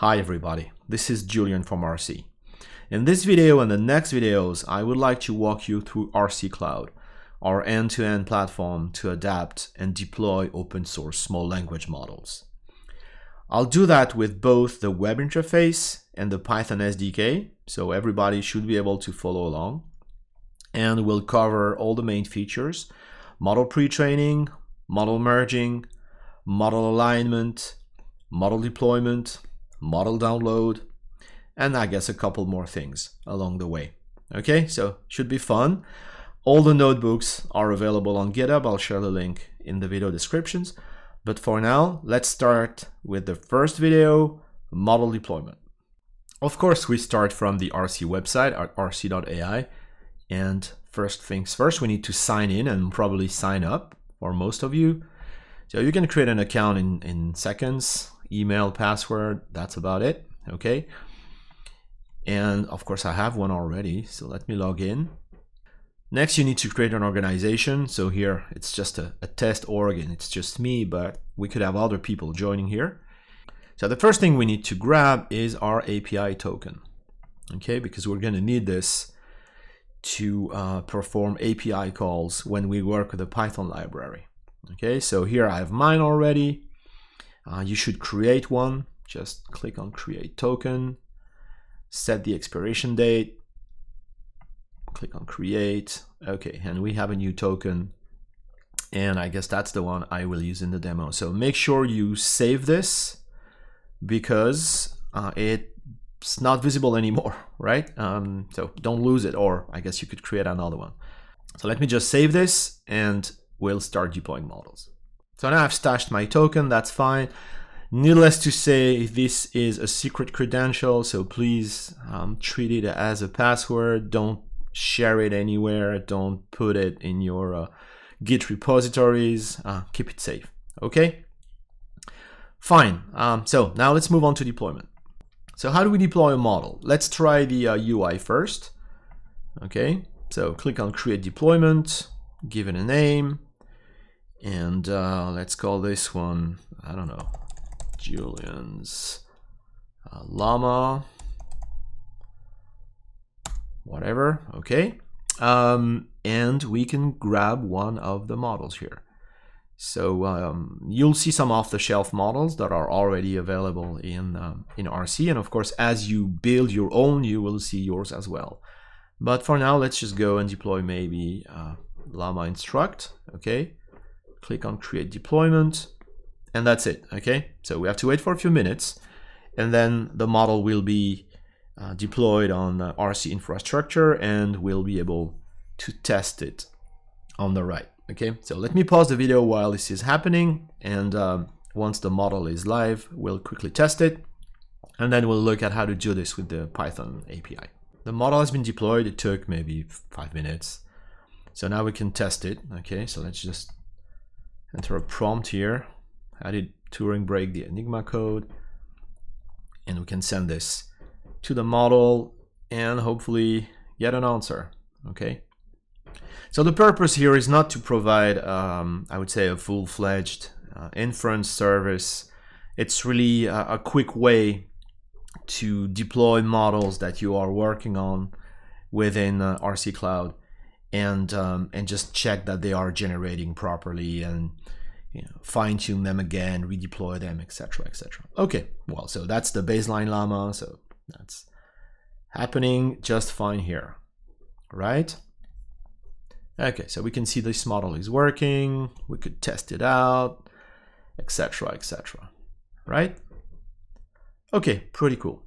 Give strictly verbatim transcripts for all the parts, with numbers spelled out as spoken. Hi everybody, this is Julien from Arcee. In this video and the next videos, I would like to walk you through Arcee Cloud, our end-to-end platform to adapt and deploy open source small language models. I'll do that with both the web interface and the Python S D K, so everybody should be able to follow along. And we'll cover all the main features, model pre-training, model merging, model alignment, model deployment, model download, and I guess a couple more things along the way. Okay, so should be fun. All the notebooks are available on GitHub. I'll share the link in the video descriptions. But for now, let's start with the first video, model deployment. Of course, we start from the Arcee website at arcee dot A I. And first things first, we need to sign in and probably sign up for most of you. So you can create an account in, in seconds, email, password, that's about it, okay? And of course I have one already, so let me log in. Next, you need to create an organization. So here it's just a, a test org and it's just me, but we could have other people joining here. So the first thing we need to grab is our A P I token, okay? Because we're gonna need this to uh, perform A P I calls when we work with a Python library. Okay, so here I have mine already. Uh, you should create one. Just click on create token, set the expiration date, click on create. Okay, and we have a new token. And I guess that's the one I will use in the demo. So make sure you save this because uh, it it's not visible anymore, right? Um, so don't lose it, or I guess you could create another one. So let me just save this and we'll start deploying models. So now I've stashed my token, that's fine. Needless to say, this is a secret credential, so please um, treat it as a password. Don't share it anywhere. Don't put it in your uh, Git repositories. Uh, keep it safe, okay? Fine, um, so now let's move on to deployment. So how do we deploy a model? Let's try the uh, U I first. Okay, so click on create deployment, give it a name, and uh, let's call this one, I don't know, Julien's uh, Llama, whatever, okay. Um, and we can grab one of the models here. So um, you'll see some off-the-shelf models that are already available in, um, in Arcee. And of course, as you build your own, you will see yours as well. But for now, let's just go and deploy maybe uh, Llama instruct, okay? Click on create deployment, and that's it, okay? So we have to wait for a few minutes, and then the model will be uh, deployed on uh, Arcee infrastructure, and we'll be able to test it on the right. Okay, so let me pause the video while this is happening, and um, once the model is live, we'll quickly test it, and then we'll look at how to do this with the Python A P I. The model has been deployed, it took maybe five minutes. So now we can test it, okay? So let's just enter a prompt here. How did Turing break the Enigma code? And we can send this to the model and hopefully get an answer, okay? So the purpose here is not to provide, um, I would say, a full-fledged uh, inference service. It's really a, a quick way to deploy models that you are working on within uh, Arcee Cloud, and um, and just check that they are generating properly, and you know, fine-tune them again, redeploy them, et cetera, et cetera. Okay, well, so that's the baseline Llama. So that's happening just fine here, right? Okay, so we can see this model is working, we could test it out, et cetera, et cetera, right? Okay, pretty cool.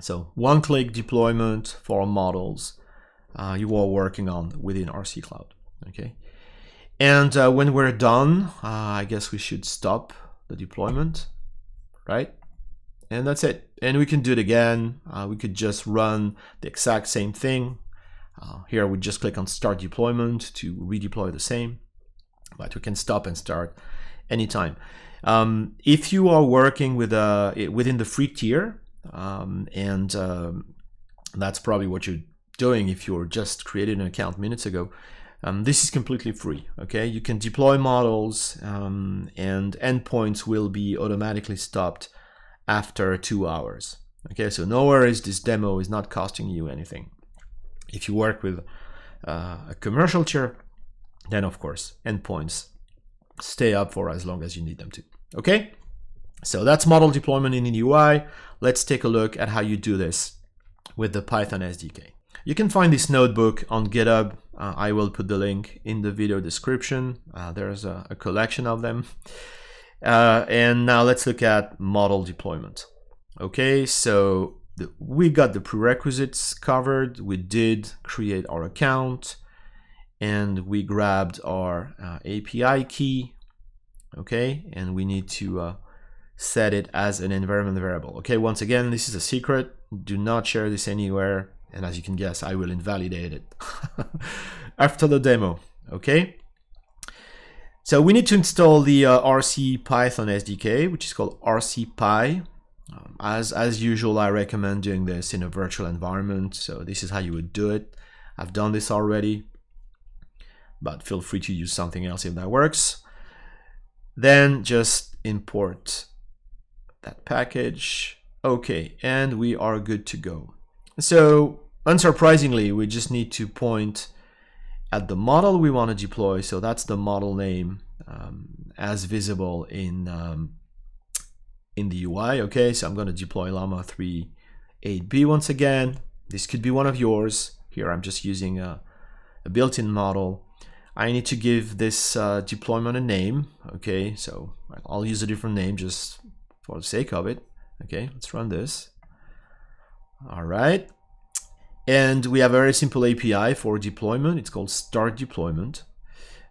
So one-click deployment for models uh, you are working on within Arcee Cloud, okay? And uh, when we're done, uh, I guess we should stop the deployment, right? And that's it. And we can do it again. Uh, we could just run the exact same thing. Uh, here we just click on start deployment to redeploy the same, but we can stop and start anytime. Um, if you are working with a, within the free tier, um, and um, that's probably what you're doing if you're just created an account minutes ago, um, this is completely free, okay? You can deploy models um, and endpoints will be automatically stopped after two hours. Okay, so no worries, this demo is not costing you anything. If you work with uh, a commercial tier, then of course, endpoints stay up for as long as you need them to. Okay, so that's model deployment in the U I. Let's take a look at how you do this with the Python S D K. You can find this notebook on GitHub. Uh, I will put the link in the video description. Uh, there's a, a collection of them. Uh, and now let's look at model deployment. Okay, so the, we got the prerequisites covered. We did create our account and we grabbed our uh, A P I key. Okay, and we need to uh, set it as an environment variable. Okay, once again, this is a secret. Do not share this anywhere. And as you can guess, I will invalidate it after the demo. Okay. So we need to install the uh, Arcee Python S D K, which is called ArceePy. Um, as, as usual, I recommend doing this in a virtual environment. So this is how you would do it. I've done this already, but feel free to use something else if that works. Then just import that package. Okay, and we are good to go. So unsurprisingly, we just need to point at the model we want to deploy. So that's the model name um, as visible in, um, in the U I. Okay, so I'm going to deploy Llama three eight B once again. This could be one of yours. Here I'm just using a, a built-in model. I need to give this uh, deployment a name. Okay, so I'll use a different name just for the sake of it. Okay, let's run this. All right, and we have a very simple A P I for deployment. It's called start deployment.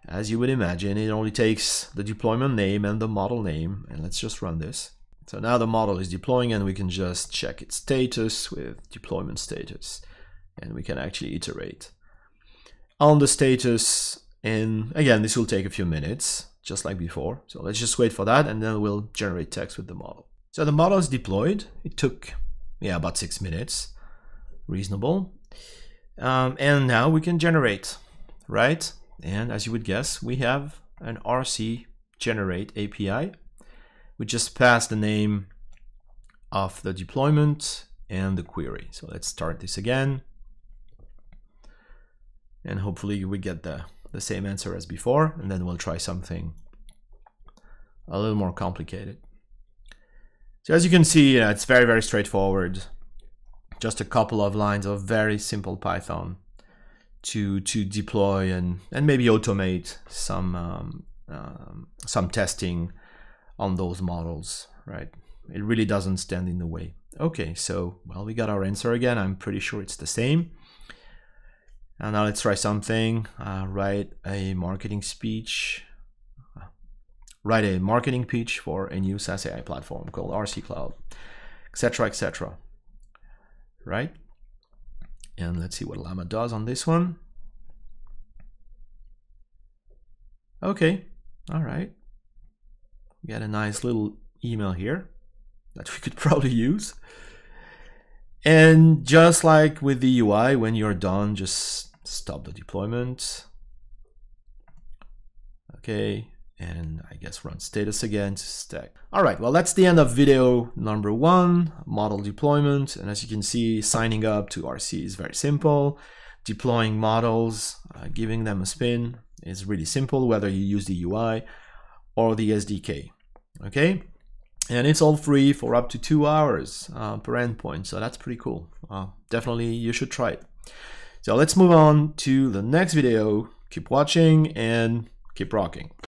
As you would imagine, it only takes the deployment name and the model name, and let's just run this. So now the model is deploying and we can just check its status with deployment status, and we can actually iterate on the status. And again, this will take a few minutes, just like before. So let's just wait for that, and then we'll generate text with the model. So the model is deployed. It took yeah, about six minutes, reasonable. Um, and now we can generate, right? And as you would guess, we have an Arcee generate A P I. We just pass the name of the deployment and the query. So let's start this again. And hopefully we get the, the same answer as before, and then we'll try something a little more complicated. So as you can see, uh, it's very, very straightforward. Just a couple of lines of very simple Python to to deploy and and maybe automate some um, um, some testing on those models, right? It really doesn't stand in the way. Okay, so well, we got our answer again. I'm pretty sure it's the same. And now let's try something. Uh, write a marketing speech. Write a marketing pitch for a new SaaS A I platform called Arcee Cloud, et cetera, et cetera. Right? And let's see what Llama does on this one. Okay, all right. We got a nice little email here that we could probably use. And just like with the U I, when you're done, just stop the deployment. Okay. And I guess run status again to stack. All right, well, that's the end of video number one, model deployment. And as you can see, signing up to Arcee is very simple. Deploying models, uh, giving them a spin is really simple, whether you use the U I or the S D K, okay? And it's all free for up to two hours uh, per endpoint, so that's pretty cool. Uh, definitely, you should try it. So let's move on to the next video. Keep watching and keep rocking.